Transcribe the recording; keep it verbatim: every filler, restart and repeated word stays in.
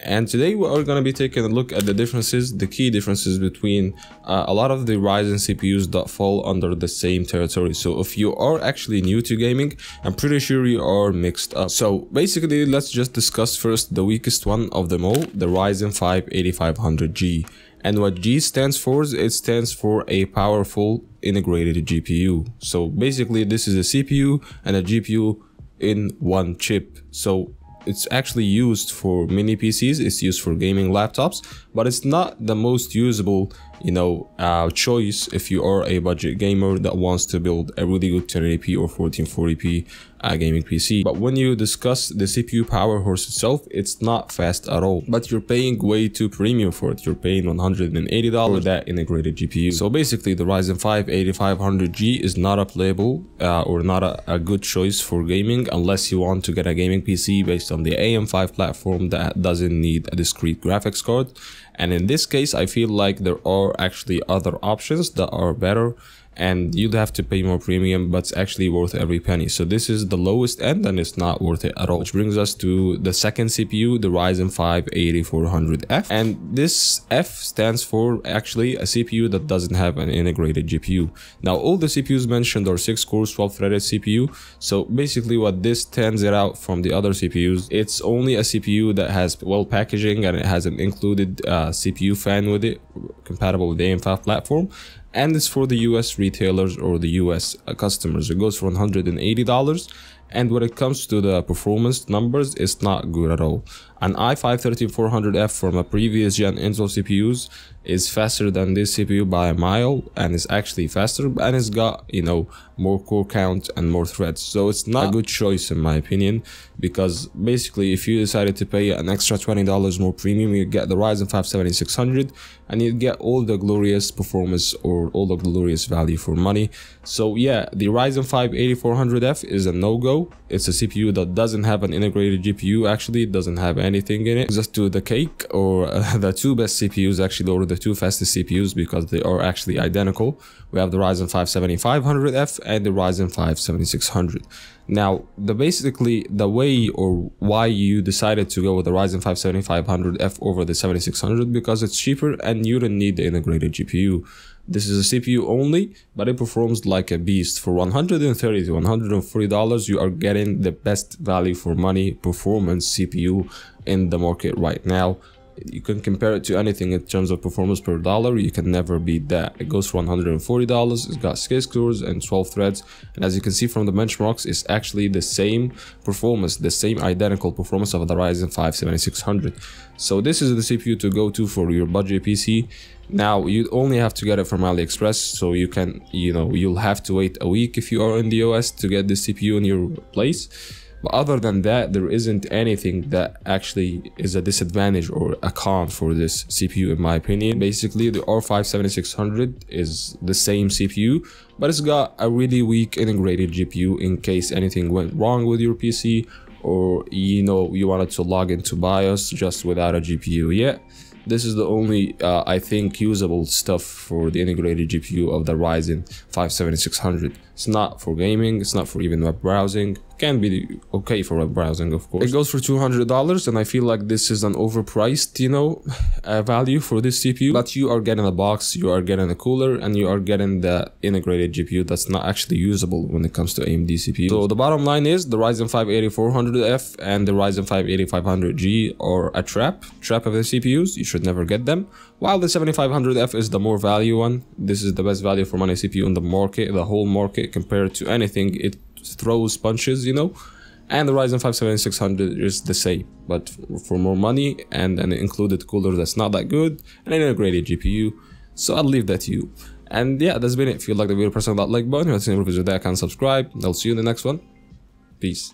And today we are going to be taking a look at the differences, the key differences between uh, a lot of the Ryzen C P Us that fall under the same territory. So if you are actually new to gaming, I'm pretty sure you are mixed up. So basically, let's just discuss first the weakest one of them all, the Ryzen five eighty-five hundred G. And what G stands for is it stands for a powerful integrated G P U. So basically, this is a C P U and a G P U in one chip. So it's actually used for mini P Cs, it's used for gaming laptops, but it's not the most usable, you know, uh, choice if you are a budget gamer that wants to build a really good ten eighty p or fourteen forty p uh, gaming P C. But when you discuss the C P U power horse itself, it's not fast at all, but you're paying way too premium for it. You're paying one hundred eighty dollars for that integrated G P U. So basically, the Ryzen five eighty-five hundred G is not a playable uh, or not a, a good choice for gaming unless you want to get a gaming P C based on the A M five platform that doesn't need a discrete graphics card. And in this case, I feel like there are actually other options that are better and you'd have to pay more premium, but it's actually worth every penny. So this is the lowest end and it's not worth it at all, which brings us to the second C P U, the Ryzen five eighty-four hundred F. And this F stands for actually a C P U that doesn't have an integrated G P U. Now all the C P Us mentioned are six core twelve threaded C P U. So basically what this tends it out from the other C P Us, it's only a C P U that has well packaging and it has an included uh, C P U fan with it, compatible with the A M five platform. And it's for the U S retailers or the U S customers. It goes for one hundred eighty dollars. And when it comes to the performance numbers, it's not good at all. An i five thirteen four hundred F from a previous gen Intel C P Us is faster than this C P U by a mile, and it's actually faster, and it's got, you know, more core count and more threads. So it's not a good choice in my opinion, because basically if you decided to pay an extra twenty dollars more premium, you get the Ryzen five seventy-six hundred and you get all the glorious performance or all the glorious value for money. So yeah, the Ryzen five eighty-four hundred F is a no-go. It's a C P U that doesn't have an integrated G P U, actually it doesn't have anything in it. Just to the cake or uh, the two best C P Us actually, or the two fastest C P Us, because they are actually identical. We have the Ryzen five seventy-five hundred F and the Ryzen five seventy-six hundred. Now the basically the way or why you decided to go with the Ryzen five seventy-five hundred F over the seventy-six hundred, because it's cheaper and you don't need the integrated G P U. This is a C P U only, but it performs like a beast. For one hundred thirty to one hundred forty dollars, you are getting the best value for money performance C P U in the market right now. You can compare it to anything in terms of performance per dollar. You can never beat that. It goes for one hundred forty dollars. It's got six cores and twelve threads, and as you can see from the benchmarks, it's actually the same performance, the same identical performance of the Ryzen five seventy-six hundred. So this is the C P U to go to for your budget P C. Now you only have to get it from AliExpress, so you can, you know, you'll have to wait a week if you are in the U S to get this C P U in your place. But other than that, there isn't anything that actually is a disadvantage or a con for this C P U in my opinion. Basically, the R five seventy-six hundred is the same C P U, but it's got a really weak integrated G P U in case anything went wrong with your P C, or you know, you wanted to log into BIOS just without a G P U yet. This is the only, uh, I think, usable stuff for the integrated G P U of the Ryzen five seventy-six hundred. It's not for gaming, it's not for even web browsing. Can be okay for web browsing, of course. It goes for two hundred dollars, and I feel like this is an overpriced, you know, uh, value for this C P U. But you are getting a box, you are getting a cooler, and you are getting the integrated G P U that's not actually usable when it comes to A M D C P U. So the bottom line is the Ryzen five eighty-four hundred F and the Ryzen five eighty-five hundred G are a trap, trap of the C P Us. You should never get them. While the seventy-five hundred F is the more value one. This is the best value for money C P U in the market, the whole market. Compared to anything, it throws punches, you know. And the Ryzen five seventy-six hundred is the same, but for more money and an included cooler that's not that good and an integrated G P U. So I'll leave that to you. And yeah, that's been it. If you like the video, press on that like button. If you haven't seen it, visit that, can subscribe. I'll see you in the next one. Peace.